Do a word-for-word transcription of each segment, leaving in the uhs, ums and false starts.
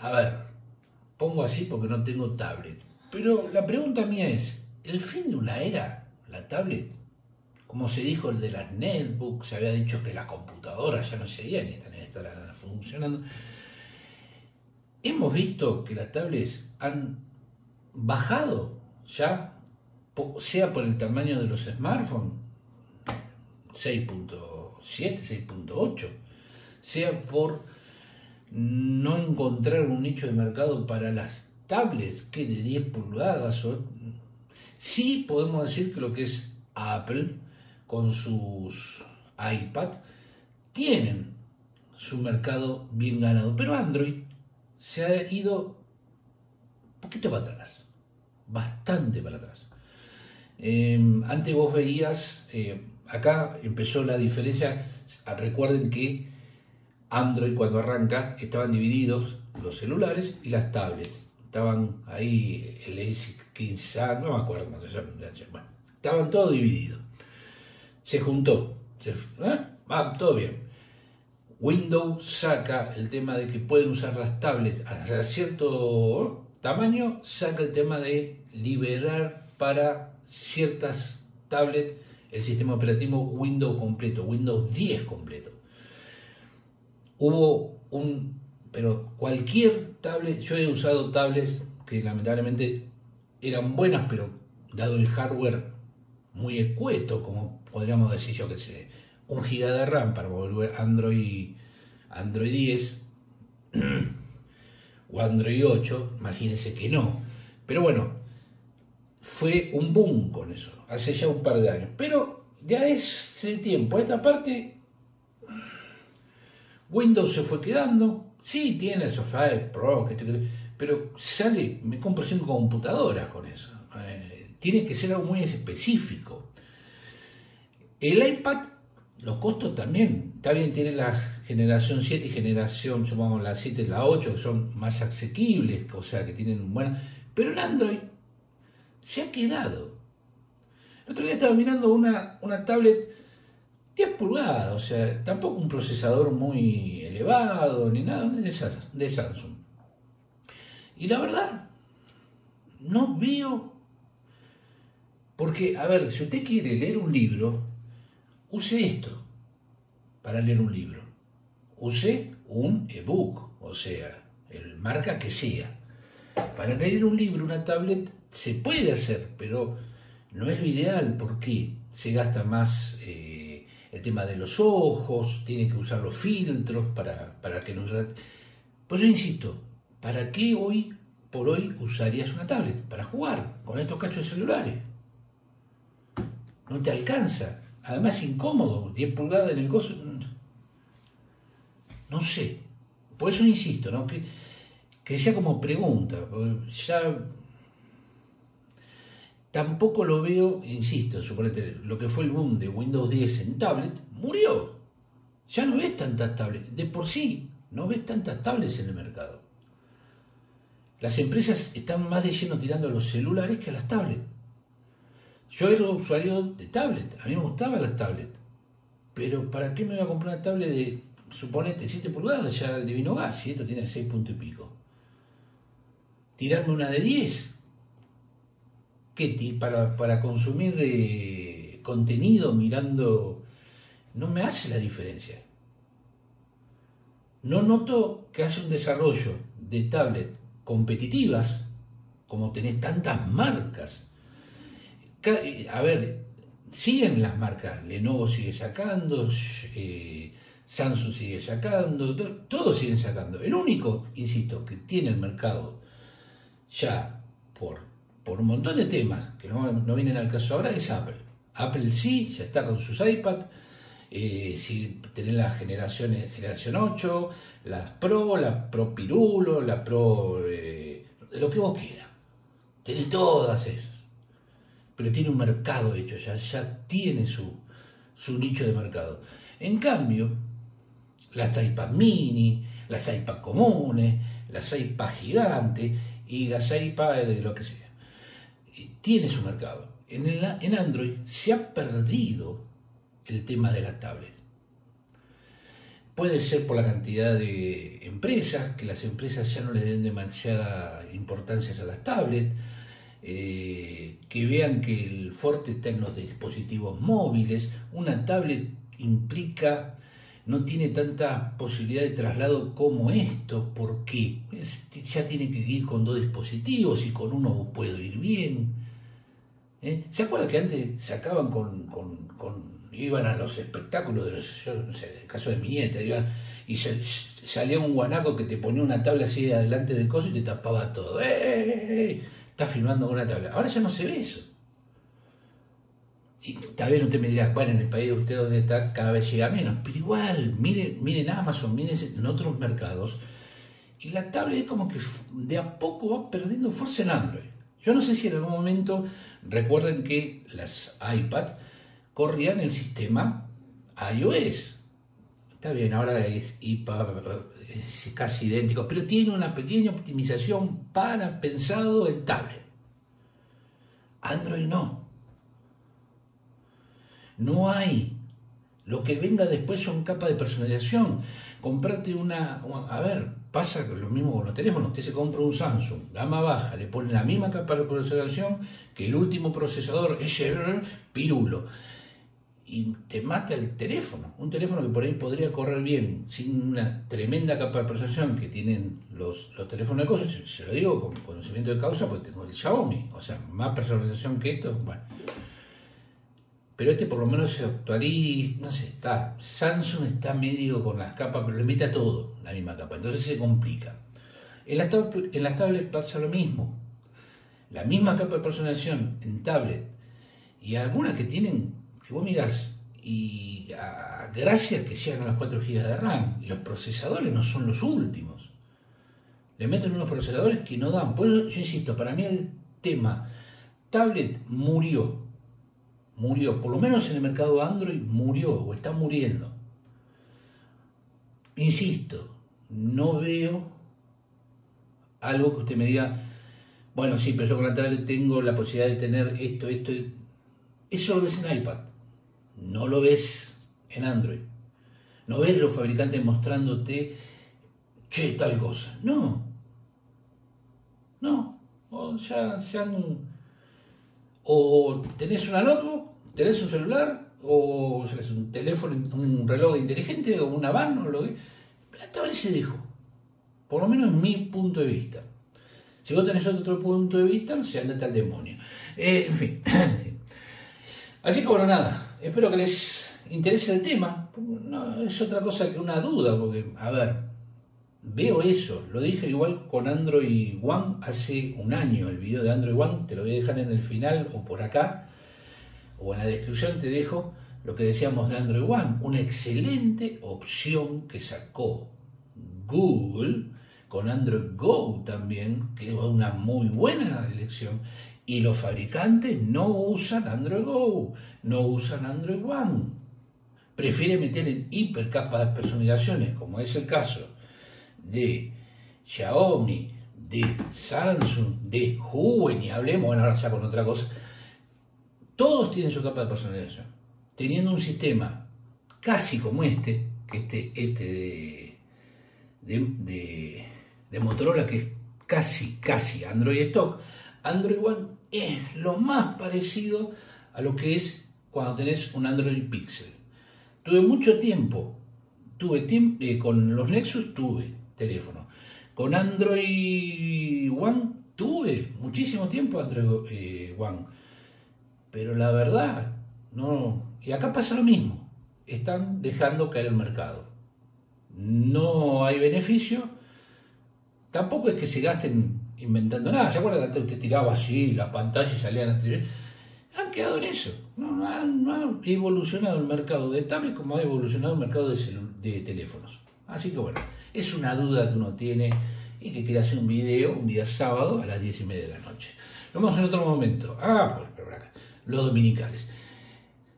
A ver, pongo así porque no tengo tablet. Pero la pregunta mía es, ¿el fin de una era, la tablet? Como se dijo el de las netbooks, se había dicho que las computadoras ya no serían y estarán funcionando. Hemos visto que las tablets han bajado ya, sea por el tamaño de los smartphones, seis punto siete, seis punto ocho, sea por no encontrar un nicho de mercado para las tablets que de diez pulgadas. O... sí podemos decir que lo que es Apple con sus iPad tienen su mercado bien ganado, pero Android se ha ido un poquito para atrás, bastante para atrás. Eh, antes vos veías, eh, acá empezó la diferencia. Recuerden que Android cuando arranca estaban divididos los celulares y las tablets. Estaban ahí el A quince, no me acuerdo cómo se llama, bueno, estaban todos divididos. Se juntó, se, ¿eh? ah, todo bien. Windows saca el tema de que pueden usar las tablets hasta cierto tamaño, saca el tema de liberar para ciertas tablets el sistema operativo Windows completo, Windows diez completo. Hubo un... pero cualquier tablet, yo he usado tablets que lamentablemente eran buenas, pero dado el hardware muy escueto, como podríamos decir, yo que sé, un giga de RAM para volver Android, Android diez o Android ocho, imagínense que no. Pero bueno, fue un boom con eso, hace ya un par de años. Pero ya ese tiempo, esta parte, Windows se fue quedando. Sí, tiene el Surface Pro, que te... pero sale, me compro cinco computadoras con eso. Eh, tiene que ser algo muy específico. El iPad... los costos también, está bien, tiene la generación siete y generación, supongamos la siete y la ocho, que son más asequibles, o sea que tienen buena, pero el Android se ha quedado. El otro día estaba mirando una, una tablet diez pulgadas, o sea, tampoco un procesador muy elevado, ni nada, ni de Samsung. Y la verdad, no veo, porque, a ver, si usted quiere leer un libro, use esto para leer un libro. Use un ebook, o sea, el marca que sea. Para leer un libro, una tablet se puede hacer, pero no es lo ideal porque se gasta más eh, el tema de los ojos, tiene que usar los filtros para, para que no... Pues yo insisto, ¿para qué hoy por hoy usarías una tablet? Para jugar con estos cachos de celulares. No te alcanza. Además incómodo, diez pulgadas en el coso, no sé, por eso insisto, ¿no? que, que sea como pregunta, ya tampoco lo veo, insisto, suponete, lo que fue el boom de Windows diez en tablet, murió, ya no ves tantas tablets, de por sí no ves tantas tablets en el mercado, las empresas están más de lleno tirando a los celulares que a las tablets. Yo era usuario de tablet, a mí me gustaban las tablets, pero ¿para qué me voy a comprar una tablet de, suponete, siete pulgadas? Ya el divino gas, y esto tiene seis punto y pico. Tirarme una de diez, ¿qué? Para, para consumir eh, contenido mirando, no me hace la diferencia. No noto que hace un desarrollo de tablet competitivas, como tenés tantas marcas. A ver, siguen las marcas, Lenovo sigue sacando, eh, Samsung sigue sacando, to todos siguen sacando. El único, insisto, que tiene el mercado ya por, por un montón de temas que no, no vienen al caso ahora es Apple. Apple sí, ya está con sus iPad, eh, si tenés las generaciones, generación ocho, las Pro, las Pro Pirulo, las Pro, eh, lo que vos quieras, tenés todas esas. Pero tiene un mercado hecho, ya, ya tiene su, su nicho de mercado. En cambio, las iPad mini, las iPad comunes, las iPad gigantes y las iPad de lo que sea, tiene su mercado. En, el, en Android se ha perdido el tema de las tablets. Puede ser por la cantidad de empresas, que las empresas ya no les den demasiada importancia a las tablets, eh, que vean que el fuerte está en los dispositivos móviles. Una tablet implica, no tiene tanta posibilidad de traslado como esto, porque ya tiene que ir con dos dispositivos y con uno puedo ir bien. ¿Eh? ¿Se acuerdan que antes sacaban con, con, con iban a los espectáculos de los, yo no sé, en el caso de mi nieta, iba, y se, salía un guanaco que te ponía una tabla así adelante del coso y te tapaba todo? ¡Eh! Está filmando con una tabla. Ahora ya no se ve eso. Y tal vez usted me dirá, bueno, en el país de usted donde está cada vez llega menos, pero igual, miren, miren Amazon, miren en otros mercados, y la tablet es como que de a poco va perdiendo fuerza en Android. Yo no sé si en algún momento, recuerden que las iPad corrían el sistema iOS. Está bien, ahora es, es casi idéntico, pero tiene una pequeña optimización para pensado en tablet. Android no. No hay. Lo que venga después son capas de personalización. Comprate una, a ver, pasa lo mismo con los teléfonos. Usted se compra un Samsung, gama baja, le pone la misma capa de personalización que el último procesador, ese pirulo, y te mata el teléfono. Un teléfono que por ahí podría correr bien sin una tremenda capa de personalización que tienen los, los teléfonos de cosas. Se lo digo con conocimiento de causa porque tengo el Xiaomi. O sea, más personalización que esto, bueno. Pero este por lo menos se actualiza, no sé, está, Samsung está medio con las capas, pero le mete a todo la misma capa, entonces se complica. En las tablets tablet pasa lo mismo, la misma capa de personalización en tablet, y algunas que tienen, que vos mirás, y a, gracias que llegan a las cuatro gigas de RAM, y los procesadores no son los últimos, le meten unos procesadores que no dan. Por eso yo insisto, para mí el tema tablet murió. Murió, por lo menos en el mercado Android murió o está muriendo. Insisto, no veo algo que usted me diga, bueno, sí, pero yo con la tablet tengo la posibilidad de tener esto, esto. Eso lo ves en iPad, no lo ves en Android. No ves los fabricantes mostrándote, che, tal cosa. No, no, o ya se han... O tenés una notebook, tenés un celular, o, o sea, es un teléfono, un reloj inteligente, o una van, o lo que... La tablet se dejó. Por lo menos en mi punto de vista. Si vos tenés otro punto de vista, no se andate al demonio. Eh, en fin. Así que bueno, nada. Espero que les interese el tema. No, es otra cosa que una duda, porque, a ver, veo eso. Lo dije igual con Android One hace un año. El video de Android One te lo voy a dejar en el final o por acá. O en la descripción te dejo lo que decíamos de Android One. Una excelente opción que sacó Google con Android Go también. Que es una muy buena elección. Y los fabricantes no usan Android Go. No usan Android One. Prefieren meter en hipercapas de personalizaciones, como es el caso de Xiaomi, de Samsung, de Huawei, y hablemos, bueno, ahora ya con otra cosa. Todos tienen su capa de personalización, teniendo un sistema casi como este, que este, este de, de, de, de Motorola, que es casi, casi Android Stock. Android One es lo más parecido a lo que es cuando tenés un Android Pixel. Tuve mucho tiempo, tuve tiempo eh, con los Nexus, tuve teléfono. Con Android One tuve muchísimo tiempo Android eh, One, pero la verdad no. Y acá pasa lo mismo, están dejando caer el mercado, no hay beneficio, tampoco es que se gasten inventando nada. ¿Se acuerdan? Antes usted tiraba así la pantalla y salían las televisiones. Han quedado en eso, no, no, ha, no ha evolucionado el mercado de tablets como ha evolucionado el mercado de, de teléfonos. Así que bueno, es una duda que uno tiene y que quiere hacer un video un día sábado a las diez y media de la noche. Nos vemos en otro momento. Ah, por, por acá, los dominicales.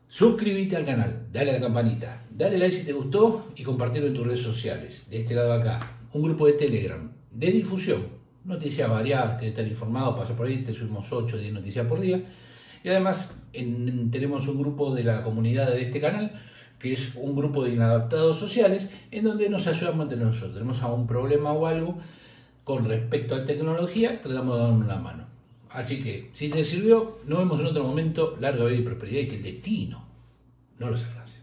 Suscríbete al canal, dale a la campanita, dale like si te gustó y compartirlo en tus redes sociales. De este lado acá, un grupo de Telegram de difusión, noticias variadas, que estar informado, pasa por ahí, te subimos ocho o diez noticias por día. Y además en, tenemos un grupo de la comunidad de este canal, que es un grupo de inadaptados sociales, en donde nos ayudamos entre nosotros. Tenemos algún problema o algo con respecto a tecnología, tratamos de darnos la mano. Así que, si te sirvió, nos vemos en otro momento. Larga vida y prosperidad, y que el destino no los alcance.